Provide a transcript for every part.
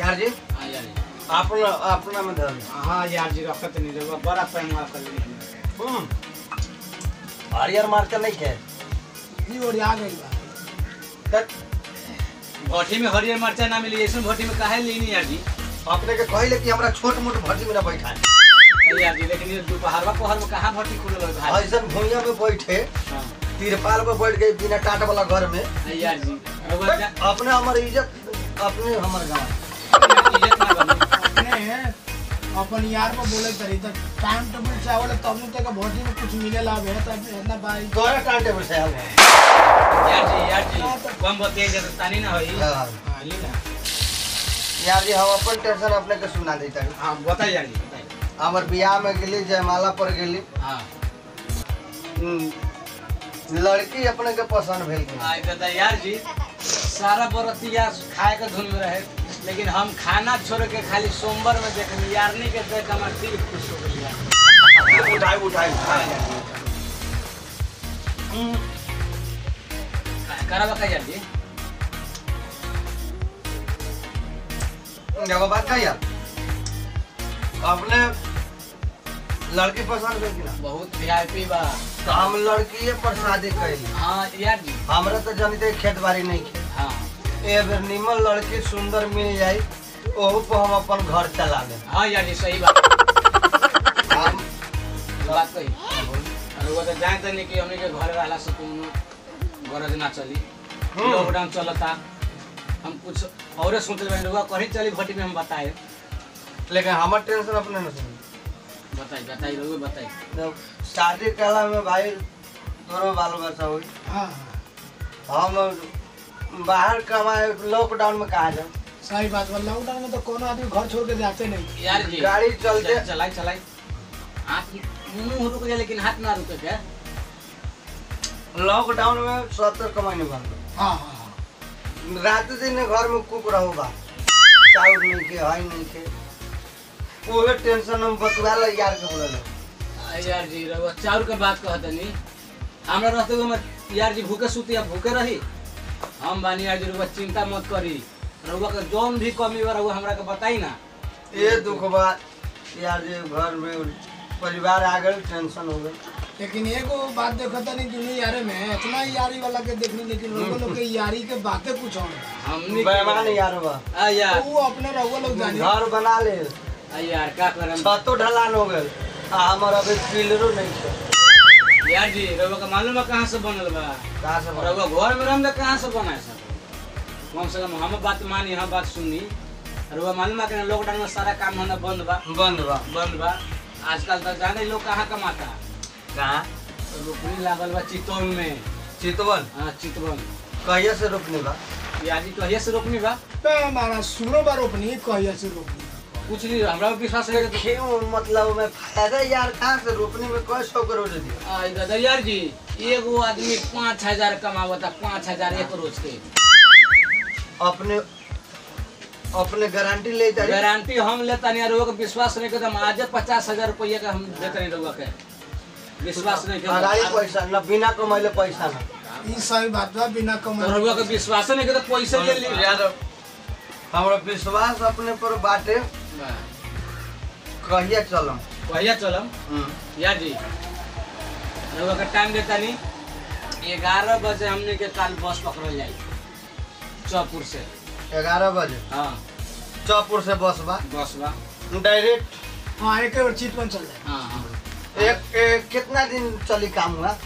यार जी आपना में दर्द हाँ यार जी रखत नहीं देगा बड़ा पैंगा कर ले और यार मार कर नहीं है ये और याद नहीं बा भट्टी में हरियर मरचा ना मिली ऐसे भट्टी में काहे लेनी यार जी अपने के कहले कि हमरा छोट मोट भट्टी में ना बैठा यार जी लेकिन ये दोपहरवा कोहर में कहां भट्टी खुलल है भाई ऐसा भुइया पे बैठे तिरपाल पे बैठ गई बिना टाट वाला घर में यार जी अपने हमर इज्जत अपने हमर गांव अपने है अपन यार को बोले तरी तक टाइम टेबल चावल तब न तक भट्टी में कुछ मिले ला है तो इतना भाई गौर टाइम टेबल से यार जी हम बतिया जतानी ना होई हां ली ना यार जी हम अपन टेंशन अपने के सुना देता है हां बताई यार जी हमर बियाह में गेली जयमाला पर गेली हां लड़की अपने के पसंद भेल आई दादा यार जी सारा बरतिया खाए के धुन में रहे लेकिन हम खाना छोड़ के खाली सोमवार में देखनी यार नहीं के देख हमर दिल खुश हो गया उठाई करा बका यार जी जब बात का यार अपने लड़की पसंद है कि ना बहुत वीआईपी बा तो हम लड़की ये पर शादी कइली हां यार जी हमरा तो जानते खेतबाड़ी नहीं है हां ए बेर निमल लड़की सुंदर मिल जाई ओहू पर हम अपन घर चला ले हां यार जी सही बात हम बात कही और वो तो जानते नहीं कि हमने के घर वाला से कोनो गरज ना चली लॉकडाउन चलता हम कुछ और सोचल बन रहा कहीं चली भट्टी में हम बताए लेकिन हमार टेंशन अपने न सुन बताई रहुए बताई तो शादी कला में भाई तोरो बाल बच्चा होई हां हम बाहर कमाए लॉकडाउन में कहां जाऊं सही बात वाला लॉकडाउन में तो कोनो आदमी घर छोड़ के जाते नहीं यार जी गाड़ी चलते चलाई हाथ मुंह रुक गया लेकिन हाथ ना रुके क्या लॉकडाउन में 70 कमाने बंद हां रात दिन घर में कुक रहूगा चाउर नहीं के हाई नहीं के ओहे टेंशन हम बतवा ल यार के बोलल आ यार जी रवा चाउर के बात कहतनी हमरा रहते हमर यार जी भूखे सुती या भूखे रही हम बानी यार जी रवा चिंता मत करी रवा के जोन भी कमी बा रवा हमरा के बताई ना ए दुख बात यार जी घर में परिवार आ गए टेंशन हो गए लेकिन एगो बात देखता नहीं दुनिया यारे में इतना यारी वाला के देखनी लेकिन लोग के यारी के बातें कुछ और हमने बेईमान यार बा आ यार वो अपने रहुआ लोग जाने घर बना ले आ यार का करम छतो ढलान हो गेल आ हमर अभी पिलरो नहीं है यार जी रहुआ का मालूम है कहां से बनल बा कहां से रहुआ घर में रहम त कहां से बनाए सब कम से कम हम बात मानी हम बात सुनी रहुआ मालूम है कि लॉकडाउन में सारा काम होना बंद बा आजकल तो जाने लोग कहां कमाता कहां रुपनी लागल बा चितवन में चितवन हां चितवन कहिया से रोपनी बा यानी कहिया से रोपनी बा पे हमारा सुनो बा रोपनी कहिया से रोपनी कुछ नहीं हमरा विश्वास है कि मतलब मैं फायदा यार कहां से रोपनी में कोई 100 करोड़ दी आ दादा यार जी एगो आदमी 5000 कमावता 5000 एक रोज के अपने अपने गारंटी लेता गारंटी हम लेता नहीं रोग विश्वास नहीं करता आज 50000 रुपया का हम देते नहीं रोग के विश्वास नहीं कर पैसा ना बिना कमाइले पैसा ना ई सही बात बा बिना कमाइले रहुआ के विश्वास नहीं के तो पैसा ले यार हमरा विश्वास अपने पर बाटे कहिया चलम यार जी रहुआ का टाइम देता नहीं 11 बजे हमने के काल बस पकड़ जाई चौपुर से 11 बजे हां चौपुर से बस बा डायरेक्ट हां एक बार चितवन चल जाए हां एक कितना दिन चली काम हुआ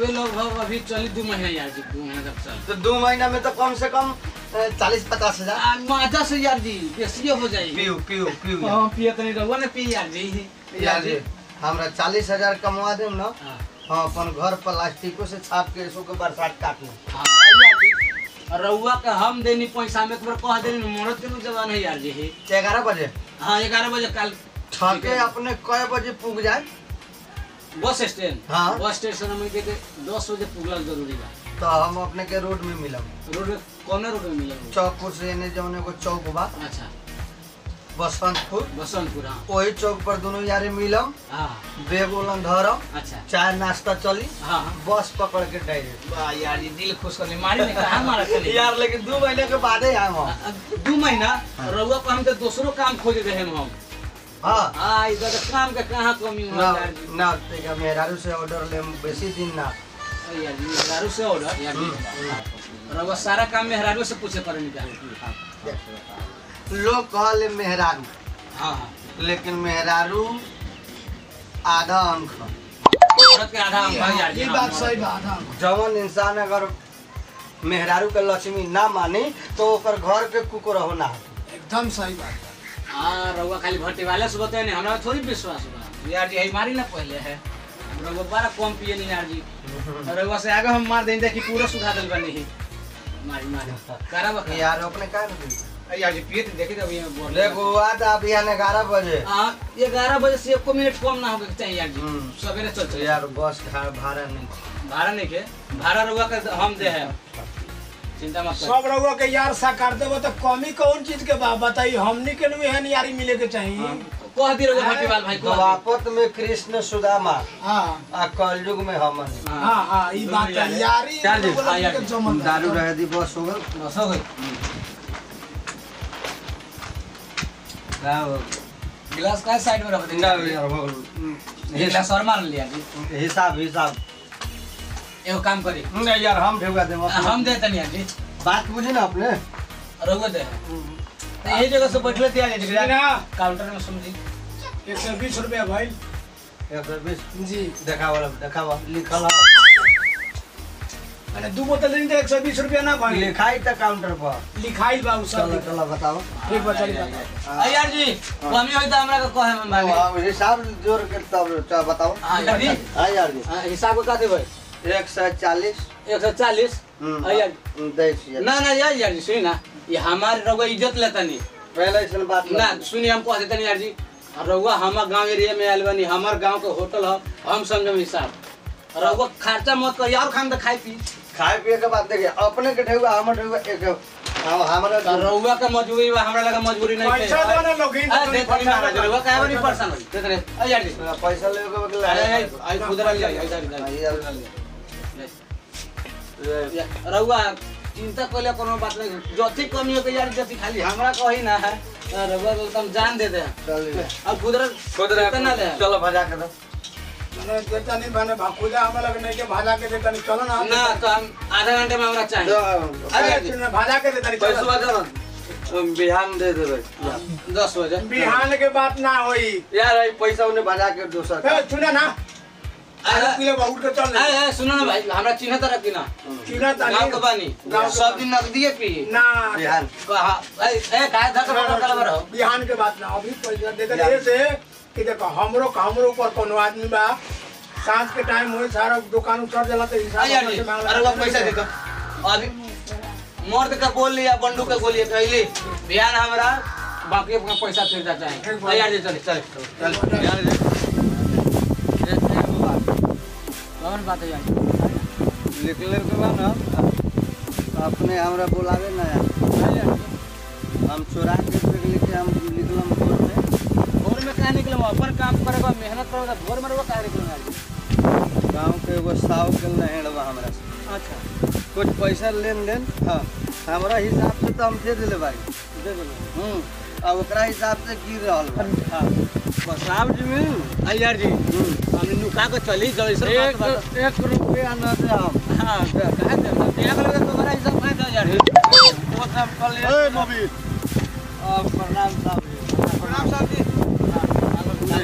वे लोग अभी चली 2 महीना यार जी 2 महीना तक चल तो 2 महीना में तो कम से कम 40-50 हजार मजा से यार जी बेसी हो जाएगी पियो हां पियो तो नहीं रहो ना पी यार जी हमरा 40,000 कमवा देम ना हां अपन घर प्लास्टिको से छाप के सो के बरसात काट ले हां यार जी रहुआ का हम देनी पैसा में एक बार कह देनी मोहरत के जवान है यार जी 11 बजे हां 11 बजे कल छके अपने कय बजे पुग जाए बस स्टैंड हां बस स्टेशन में के 10 बजे पुगल जरूरी बा तो हम अपने के रोड में मिलब रोड कोने रोड में मिलब चौक से ने जौन एगो चौक बा अच्छा बसंतपुर, बसंतपुर वही चौक पर दोनों यारे मिलम, बैग उलन धरम, अच्छा चाय नाश्ता चली, बस पकड़ के डायरेक्ट। यार ये दिल खुश करने मारे ने कहां मारा चली यार, लेकिन 2 महीने के बाद ही आए हम। 2 महीना रउआ पर हम तो दूसरो काम खोज रहे हैं हम। हां इधर काम का कहां कमी हो ना, तेरा मेहरारू से ऑर्डर ले बेसी दिन ना। यार मेहरारू से ऑर्डर यार रउआ सारा काम मेहरारू से पूछे पड़े निकाल। लोग कहले मेहरारू, लेकिन मेहरारू आधा अंक है। ये बात सही बात। जवन इंसान अगर मेहरारू के लक्ष्मी ना माने तो ओकर घर पे कुकुर होना है। एकदम सही बात। रउआ खाली भट्टी वाले से बताए नहीं, हमारा थोड़ी विश्वास बा। यार यही मारी ना पहले है, रउआ बड़ा कम पिए नहीं यार जी। रउआ से आगे हम मार दें देखी पूरा सुधा दिल बनी मारी मारी करा यार अपने का यार जी पिए देखे तो ये बोल ले गोवात। आप यहां 11 बजे, हां 11 बजे से 1 मिनट कम ना होके चाहिए यार जी। सवेरे चल चल यार बस भाड़ा नहीं के भाड़ा रउआ के हम दे है, चिंता मत कर। सब रउआ के यार साकार देबो तो कमी कौन चीज के बा बताई, हमनी के नु एहन यारी मिले के चाहिए। कह दे रउआ भट्टीवाल भाई को वापत में कृष्ण सुदामा, हां आ कलयुग में हमन। हां हां ई बात यारी दारू रह दी बस हो गल न हो गई। गिलास का साइड में रख दे ना यार, ये गिलास और मार लिया जी। हिसाब एगो काम करी ना यार, हम भेगा दे हम दे तनिया जी। बात बुझी ना अपने रउआ दे ये जगह से बैठले दिया जी ना काउंटर में समझी। 120 रुपया भाई, 120 जी देखावा लिखल है। अरे दो बोतल लेने 120 रुपया ना भाई, लिखाई त काउंटर पर लिखाई बा। उ सब चला बताओ ठीक बताई बताओ। आ यार जी कमी होई त हमरा के कहे में मांगे। हां हिसाब जोर के तब बताओ। हां यार जी हिसाब को का देबे 140 140 आ यार दे छी ना ना यार जी। सुन ना ये हमार रउआ इज्जत लेता नहीं पहले से बात ना। सुन हम कह देतनी यार जी, रउआ हमर गांव एरिया में आइल बनी, हमर गांव के होटल है, हम समझो हिसाब। रउआ खर्चा मत कर यार, खान त खाई पी खाए पिए के बात देखिए अपने के ठेवा हमर ठेवा एक हमरा रउआ के मजबूरी बा, हमरा लगे मजबूरी नहीं है। पैसा देना लोगिन तो रउआ काहे बनी पर्सन हो देतरे। आ यार जी पैसा लेके बकला आई खुदरा ले आई जा। रउआ चिंता कइले कोनो बात नहीं, जति कमी हो के यार जति खाली हमरा कहि ना है, रउआ एकदम जान दे दे। अब खुदरा कितना ले चलो भजा के दो ने देता नहीं माने भाकुजा हमरा लगे नहीं के भाजा के देता नहीं। चलो ना ना तो हम आधा घंटे में हमरा चाहिए। अरे भाजा के देता नहीं पैसा वाला बिहान दे देबे 10 बजे बिहान के बात ना होई यार। आई पैसा उने भाजा के दोसर ए सुना ना आधा किलो बाउट के चल ए सुना ना भाई, हमरा चिन्ह तरह की ना चिन्ह ताली गांव के पानी गांव सब दिन नगदी पी ना बिहान ए काय धक कर रहो बिहान के बात ना। अभी पैसा देते नहीं से कि देखो हमरो ऊपर कोनो आदमी बा सांस के टाइम होए सारा दुकान उतर जाला त हिसाब से मांगला। अरे वो पैसा दे दो अभी मर्द का बोल लिया बंडू का गोली कहली ध्यान हमरा बाकी का पैसा फिर जाता है। तैयार दे चल चल चल ध्यान दे कौन बात है यार निकले के बा ना अपने हमरा बुलावे ना यार। हम चोरा के लेके हम निकलम घर में, में कहां निकलवा पर काम करबा मेहनत करबा भोर मरबा कहां निकलवा गांव के एगो साव के नहेड़वा हमरा से। अच्छा कुछ पैसा लेन देन हां हमरा हिसाब से तो हम दे देले भाई दे देले अब ओकरा हिसाब से गिर रहल बा। हां बस साहब जी में आई यार जी हमनी नुका के चली जई सर बात 1 रुपया ना दे हम। हां कहां दे क्या करे तो हमरा हिसाब फायदा यार वो सब कर ले। ए मोबी प्रणाम साहब जी, प्रणाम साहब जी।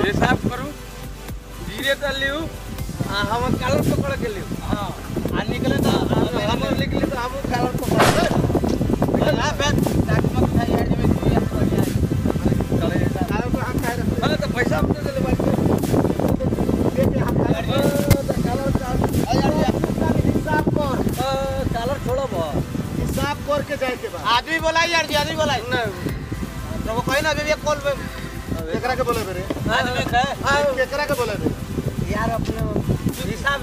हिसाब करू धीरे कर लियो आ हम कालर पकड़ के लियो। हां आ निकले तो हम निकले तो हम कालर पकड़ ले ना बैठ ताक मत था यार में तू यार कर यार चले कालर को हम खाए हां तो पैसा हम दे ले भाई बेटे हम कालर का यार हिसाब कर कालर छोड़ो ब हिसाब करके जाए के बाद आदमी बोला यार जी आदमी बोला ना तो वो कहीं ना अभी कॉल पे केकरा के बोले रे आदमी के केकरा के बोले रे यार अपने हिसाब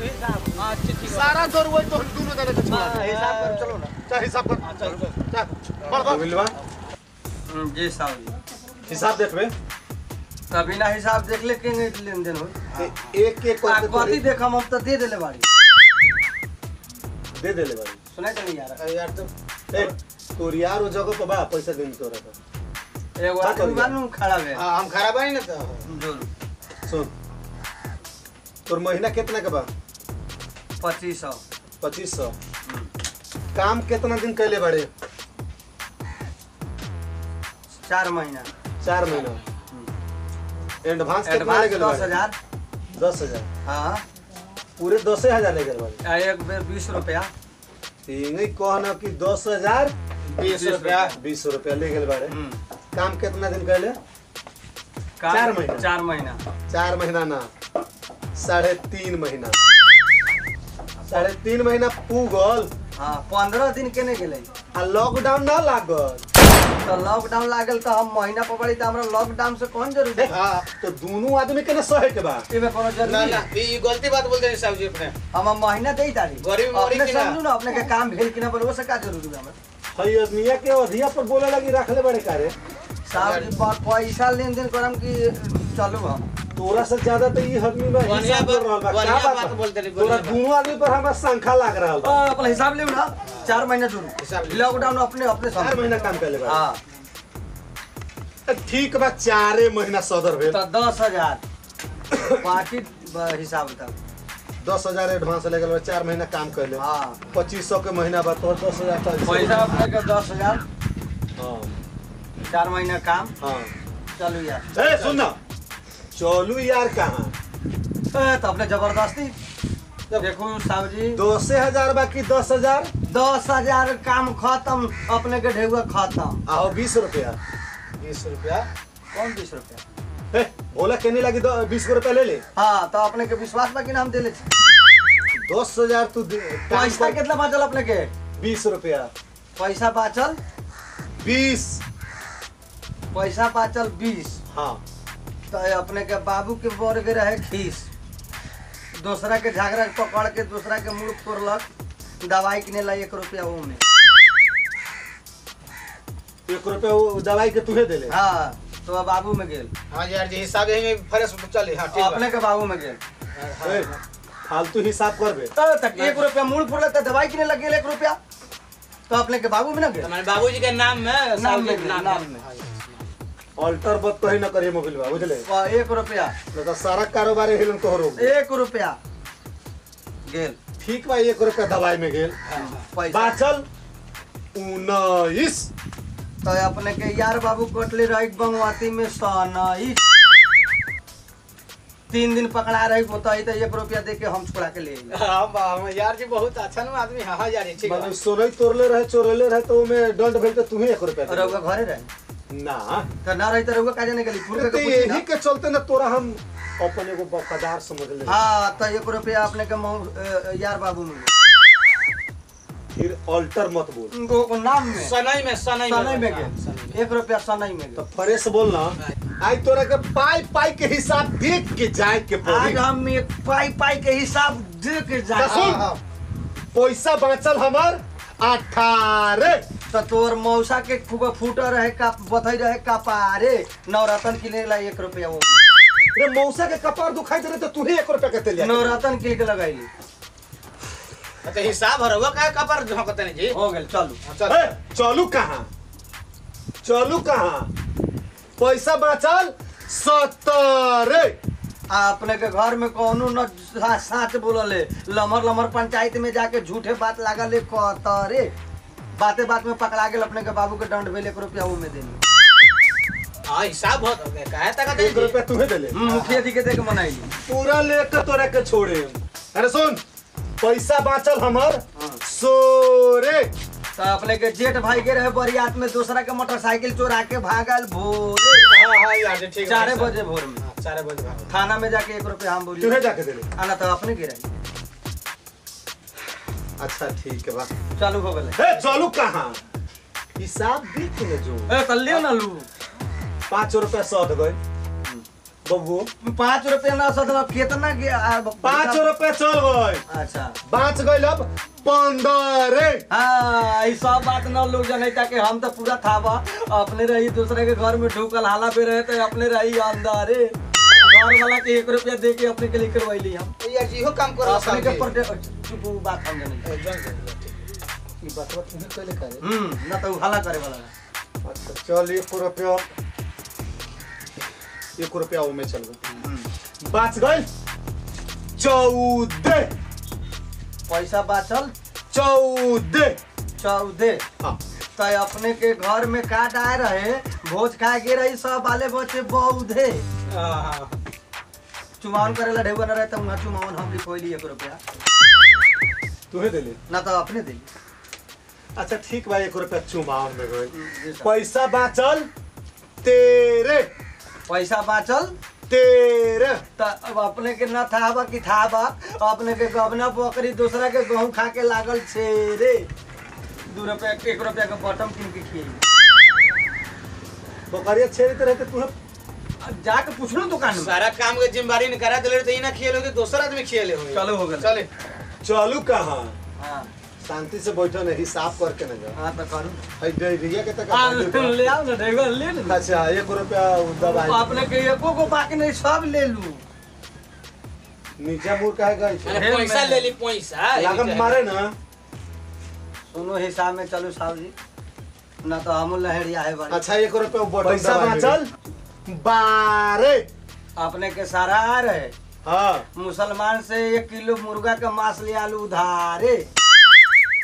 हां अच्छी सारा दौर वही तो दूर में जाने के छोड़ हिसाब कर चलो ना। चल हिसाब कर चल चल बड़ बड़ जी साहब हिसाब देखबे त बिना हिसाब देख ले के लेन देन हो एक एक कथि देखम हम त दे देले बाड़ी दे देले बाड़ी सुनाय त नहीं यार। अरे यार तो तोर यार वो जगह पर बा पैसा देन तोरा ए वो मालूम खराब है। हां हम खराब है ना तो सुन तोर महीना कितना के बा 2500। काम कितना दिन कैले बड़े 4 महीना। एडवांस कितना ले गेल 10,000। हां पूरे 10,000 ले गेल बड़े एक बेर 20 रुपया ती नहीं कहना कि 10,000 20 रुपया ले गेल बड़े। काम कितना दिन कैले 4 महीना ना 3.5 महीना 3.5 महीना पूगल। हां 15 दिन केने गेले आ लॉकडाउन ना लागल तो लॉकडाउन लागल तो हम महीना पड़ी तो हमरा लॉकडाउन से कौन जरूरी है। हां तो दोनों आदमी के ना सहे के बा एमे कोनो जरूरी ना ई गलती बात बोल देनी साहब जी अपने हम महीना देई तारी गरीब मोरी के समझू ना अपने के काम भेल कि ना बोलबो से का जरूरी है हमरा हई अदमिया के अधिया पर बोले लगी रखले बड़े कारे साहब जी बात पैसा लेनदेन करम कि चलो हम तोरा से ज्यादा तो ई आदमी बा हिसाब कर रहल बा क्या बात बोल देली तोरा दोनों आदमी पर हमरा संखा लाग रहल बा अपन हिसाब ले ना 4 महीना जुरू लॉकडाउन अपने अपने 4 महीना काम करले बा। हां ठीक बा 4 महीना सदर भेल त 10,000 बाकी हिसाब तक 10,000 एडवांस ले गेल 4 महीना काम करले। हां 2500 के महीना बा तोर 10,000 पैसा अपने के 10,000 हां 4 महीना काम। हां चलो यार ए सुन ना चलो यार कहां ए तो अपने जबरदस्ती देखो साहब जी 20,000 बाकी 10,000 काम खत्म अपने के ढेउआ खत्म आओ 20 रुपया कौन 20 रुपया बोला कहने लगी 20 रुपया ले ले। हां तो अपने के विश्वास बा कि हम दे ले 10,000 तू पैसा कितना बचल अपने के 20 रुपया पैसा बचल 20 पैसा बचल 20। हां तो अपने के बाबू के बोर के रहे खीस दूसरा के झगड़ा पकड़ के दूसरा के मुंह तोड़लक दवाई किने ला 1 रुपया ओने 1 रुपया वो दवाई के तुहे देले। हां तो अब बाबू में गेल। हां यार जी हिसाब यही फरेस चले। हां ठीक है अपने के बाबू में गेल फालतू हिसाब करबे त 1 रुपया मुंह फोड़ला त दवाई किने ला गेल 1 रुपया तो अपने के बाबू में ना गेल हमारे बाबूजी के नाम में ऑल्टर बत कहीं ना करिए मोबाइल बा बुझले 1 रुपया तो सारा कारोबार हिलन तो हो 1 रुपया गेल ठीक बा 1 रुपया दवाई में गेल बाचल 19 तो अपने के यार बाबू कोटली रही बंगवाती में 19 3 दिन पकड़ा रही बताई तो 1 रुपया दे के हम छोड़ा के ले हां यार जी बहुत अच्छा न आदमी। हां यार ठीक है मतलब सोलई तोड़ले रहे चोरले रहे तो में डंड भेल तो तुम्हें 1 रुपया दे रहुआ घरे रहे ना त ना रही त रहुआ काजे न गेली फुरका के पूछी ना के चलते न तोरा हम अपन एगो बफादार समझ ले। हां त 1 रुपया अपने के यार बाबू में फिर ऑल्टर मत बोल को नाम में सनई में के 1 रुपया सनई में तो फ्रेश बोल ना आई तोरा के पाई के हिसाब देख के जाए के पड़ी आज हम एक पाई के हिसाब दे के जाए पैसा बचल हमार 18 तो तोर मौसा के खूब फूटा रहे का बथई रहे का पारे नवरत्न के लेला 1 रुपया वो रे मौसा के कपार दुखाई दे तो तू ही 1 रुपया के ले नवरत्न के लगाईली अच्छा हिसाब हरवा का कपार झोंकते नहीं जी हो गेल चलू चलू कहां पैसा बचल 17 आ अपने के घर में कोनो न साच बोलले लमर पंचायत में जाके झूठे बात लागले 17 बात में पकड़ा गेल अपने के बाबू के दंड भेल 1 रुपया वो में देली आ हिसाब हो काहे तक दे 1 रुपया तूहे देले मुखिया जी के दे के मनाई पूरा लेके तोरा के छोड़े। अरे सुन पैसा बचल हमर 16 त अपने के जेठ भाई के रहे बरियात में दूसरा के मोटरसाइकिल चोरा के भागल भोरे। हां यार ठीक है 4 बजे भोर में 4 बजे थाना में जाके 1 रुपया हम बोली तूहे जाके देले आना तो अपने के रही अच्छा ठीक है बा चालू हो गेल ए चालू कहां हिसाब देख ले जो ए त ले ना लू 5 रुपया सट गए बब्बू 5 रुपया ना सदना कितना के 5 रुपया चल गए। अच्छा बाँच गए लब 15। हाँ इस सब बात ना लोग जाने ताकि हम तो पूरा था बा अपने रही दूसरे के घर में ढूकल हाला पे रहे तो अपने रही अंधारे घर वाला के 1 रुपया दे के अपने के लिए करवाई ली हम यार जी हो काम करो अपने के पर चुप बात हम जाने की बात बात नहीं करे ना तो हाला करे वाला। अच्छा चल 1 रुपया 1 रुपया वो में चल गए बाँच गए 14 पैसा बाँचल 14। तो अपने के घर में का डाय रहे भोज खा के रही सब वाले बच्चे बौधे चुमावन करेला ढेबा न रहे तो वहाँ चुमावन हम लिखोली 1 रुपया तुम्हें दे ले ना तो अपने दे। अच्छा ठीक भाई 1 रुपया चुमावन में गए पैसा बाँचल 13 पैसा बाँचल 13। तब अपने के न था बा कि था बा अपने के गबना बकरी दूसरा के गेहूँ खा के लागल 6 2 रुपया 1 रुपया का बॉटम किन के खिए बकरिया 6 रहते तू जाके पूछलू दुकान में सारा काम के जिम्मेदारी न करा दिले तो ना खिएल होगे दोसर आदमी खिएल हो। चलो हो गए चले चलू कहाँ शांति से बैठो ना हिसाब करके ना जाओ। हां त करू हई डेरिया के त ले आओ ना ड्राइवर ले ले। अच्छा 1 रुपया दबाई आपने के एको को बाकी नहीं सब ले लू नीचा मुर काहे गई पैसा ले ली पैसा लागम मारे ना सुनो हिसाब में चलो साहब जी ना तो हम लहरिया है बारे। अच्छा 1 रुपया बटन पैसा चल 12 आपने के सारा आ रहे। हां मुसलमान से 1 किलो मुर्गा का मांस ले आलू उधारे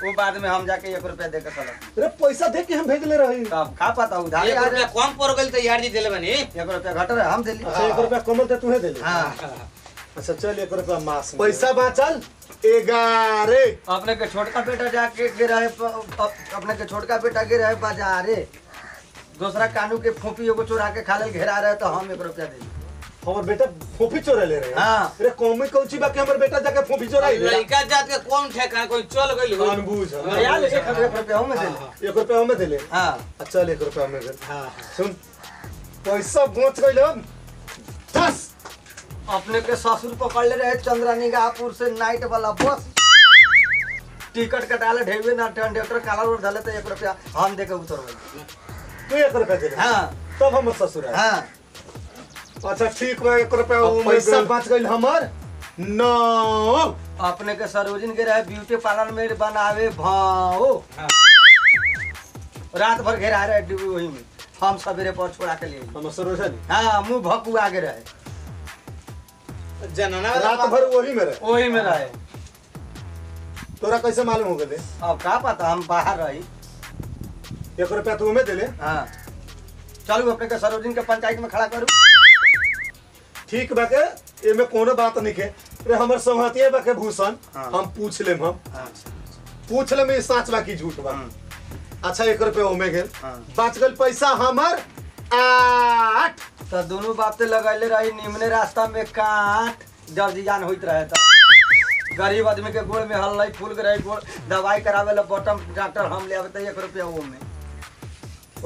वो बाद में हम जाके 1 रुपया देके चला पैसा दे के हम भेज ले रही खा पाता उधार 1 रुपया कम पड़ गई तो यार जी दिले बनी 1 रुपया घट रहा हम दे ली 1 रुपया कम तो तूने दे ली। हां अच्छा चल 1 रुपया मास पैसा बाचल 11 अपने के छोटका बेटा जाके गिरा है अपने के छोटका बेटा गिरा है बाजारे दूसरा कानू के फूफी एगो चोरा के खा लेल घेरा रहे तो हम 1 रुपया दे ली हमर बेटा फोफी चोरा ले रहे। हां अरे कौमी कौची बाकी हमर बेटा जाके फोफी चोराई लइका जात के कौन ठेका कोई चल गइल हो अनबूझ भैया ले 1 रुपया हम दे ले 1 रुपया हम दे ले। हां अच्छा 1 रुपया हम दे। हां सुन पैसा बच गइल हम 10 अपने के ससुर पकड़ ले रहे चंद्रानी गापुर से नाइट वाला बस टिकट कटाले ढेवे ना कंडक्टर काला रोड डाले तो 1 रुपया हम दे के उतरबे तू 1 रुपया दे। हां तब हम ससुर। हां अच्छा ठीक भाई 1 रुपया पैसा बच गई हमार 9 अपने के सरोजिन के रहे ब्यूटी पार्लर में बनावे भाओ। हाँ। रात भर घेरा रहे डिब्बी वही में हम सवेरे पर छोड़ा के लिए हम सरोजन। हाँ मुँह भक्कू आगे रहे जनना रात भर वही में रहे तोरा कैसे मालूम हो गए अब का पता हम बाहर रही 1 रुपया तू हमें दे ले। हाँ चलो अपने के सरोजिन के पंचायत में खड़ा करू ठीक बाके ये में कोनो बात नहीं के रे हमर समहतिया बाके भूषण। हाँ। हम पूछ लेम में साच बाकी झूठ बा। अच्छा 1 रुपया ओमे गेल बाच गल पैसा हमर 8 तो दोनों बातें लगाइले रही निमने रास्ता में काट दर्दियान होइत रहे त गरीब आदमी के गोड़ में हल्लाई फूल गई गोड़ दवाई करावे ला बॉटम डॉक्टर हम ले आवे त 1 रुपया ओमे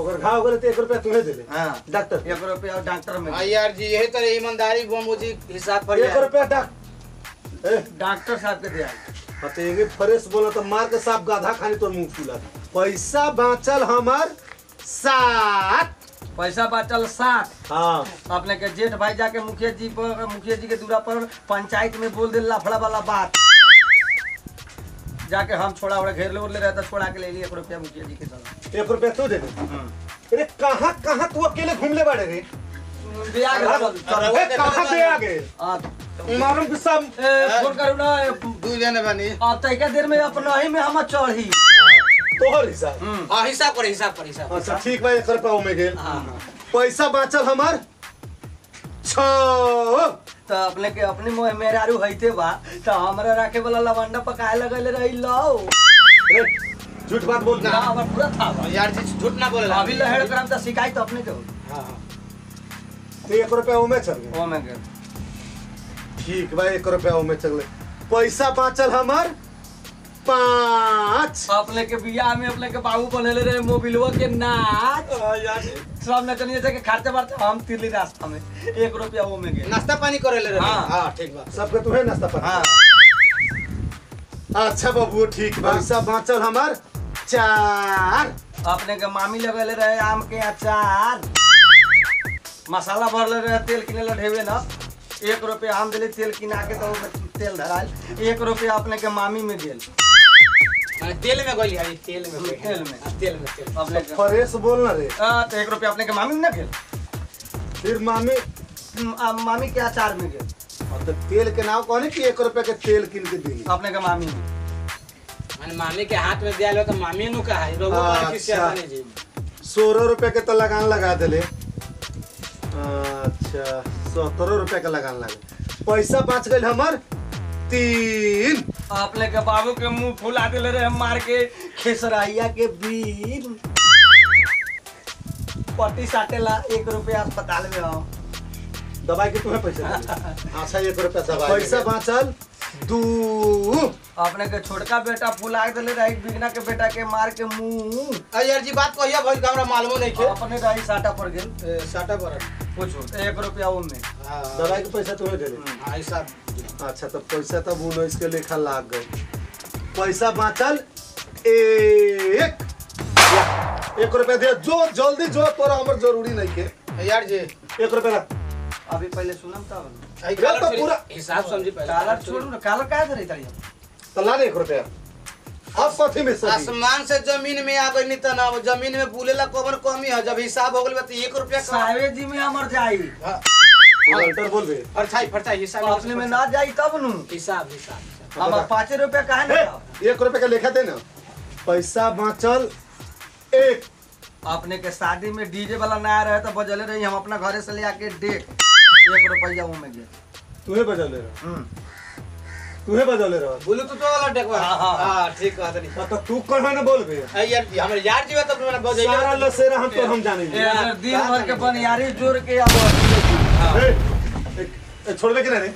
ओकर घाव गले तो 1 रुपया तुहे देले। हां डॉक्टर 1 रुपया डॉक्टर में आई यार जी यही तरह ईमानदारी बमोजी हिसाब पर 1 रुपया डॉक्टर साहब के दिया पते ये फ्रेश बोला तो मार के साफ गाधा खानी तोर मुंह फूला पैसा बाचल हमर 7 पैसा बाचल 7। हां अपने के जेठ भाई जाके मुखिया जी के दूरा पर पंचायत में बोल दे लफड़ा वाला बात जाके हम छोड़ा उड़ा घेर ले रहता छोड़ा के ले लिए 1 रुपया मुखिया जी के साथ 1 रुपया तो दे दे। अरे कहां तू अकेले घूमले बाड़े रे बिया गए कहां से आ गए मालूम कि सब फोन करू ना दू लेने बनी अब तक के देर में अपना ही में हम चढ़ी तोहर हिसाब। हां हिसाब पर। अच्छा ठीक भाई 1 रुपया में गेल। पैसा बाचल हमार 6 तो अपने के अपने मेहरारू हईते बा तो हमरा राखे वाला लवंडा पकाए लगले रही लाओ रे झूठ बात बोल ना अब पूरा था यार जी झूठ ना बोले अभी लहर करम त शिकायत तो अपने के हो। हां तो 1 रुपया ओमे चल गए ओमे के ठीक भाई 1 रुपया ओमे चल गए पैसा बाचल हमर 5। अपने के बिया में अपने के बाबू बनले रहे मोबिलवा के नाच यार सब न कनिया के खर्चा बर्चा हम तिरली रास्ता में 1 रुपया वो में के नाश्ता पानी करेले रहे। हां ठीक बा सबके तो है नाश्ता पानी। हां अच्छा बाबू ठीक बा। पैसा बांचल हमार 4। अपने के मामी लगेले रहे आम के अचार मसाला भरले रहे तेल किनेला ढेवे ना 1 रुपया हम देले तेल किना के तो तेल धराल 1 रुपया अपने के मामी में देल तेल में गोली आई तेल में अपने के फ्रेश बोलना रे तो 1 रुपया अपने के मामी में ना गेल फिर मामी के अचार में गेल और तो तेल के नाव कहले कि 1 रुपया के तेल किन के देली अपने के मामी में माने मामी के हाथ में दियालो तो मामी नु का है रोगो पर किस जाने जी 16 रुपया के तो लगान लगा देले। अच्छा 17 रुपया के लगान लगे पैसा बच गए हमर 3। आपले के बाबू के मुंह फुला देले रे मार के खेसराइया के बीर पट्टी साटेला 1 रुपया अस्पताल में आओ दवाई के तुम्हें पैसा। अच्छा 1 रुपया दवाई पैसा बचल 2। अपने के छोटका बेटा फुला देले राइट बिगना के बेटा के मार के मुंह यार जी बात कहिया भई हमरा मालूम नहीं के अपने राई साटा पर गेल साटा पर पूछो 1 रुपया ओम में दवाई के पैसा तो देले आई साहब। अच्छा तो पैसा तो 19 के लेखा लाग गए पैसा बांचल 1 रुपया दे जोर जल्दी जोर पर हमर जरूरी नहीं के यार जी 1 रुपया अभी पहले सुनम तब आई तो पूरा हिसाब समझी पहले कालर छोड़ू ना कालर काय करे तड़िया तला 1 रुपया अब कथि में सही आसमान से जमीन में आ गइनी त ना जमीन में बुलेला कोबर कमी है जब हिसाब हो गेल त 1 रुपया सावे जी में हमर जाई अल्टर बोलबे और छाई फटा हिसाब अपने में ना जाई तब नु हिसाब अब 5 रुपया काहे ना 1 रुपया के लेखा दे ना पैसा बांचल 1। अपने के शादी में डीजे वाला नया रहे त बजले रही हम अपना घरे से ले आके देख 1 रुपया वो में गया तुहे बजा ले रहा बोलू तू तो वाला देखवा। हां ठीक बात नहीं तो तू कहबे ना बोलबे यार जी तब हमरा बजा सारा लसेरा हम तो हम जाने यार दिन भर के बन यारी जोर के अब छोड़बे के रे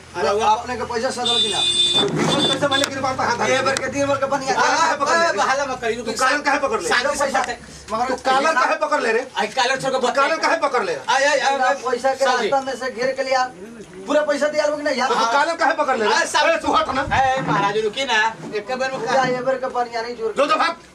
आपने के पैसा सदल के ना बिल्कुल पैसा वाले के बात हां ये भर के दिन भर के बन यार हाला मत करी तू कालर काहे पकड़ ले सारे पैसा मगर कालर काहे पकड़ ले रे आई कालर छोड़ के कालर काहे पकड़ ले आई पैसा के रास्ता में से घेर के लिया पूरा पैसा दिया लोग ना यार कालर काहे पकड़ ले रे सारे तू हट ना ए महाराज रुकी ना एक बार में का ये बार का पानी यानी जोर जो भाग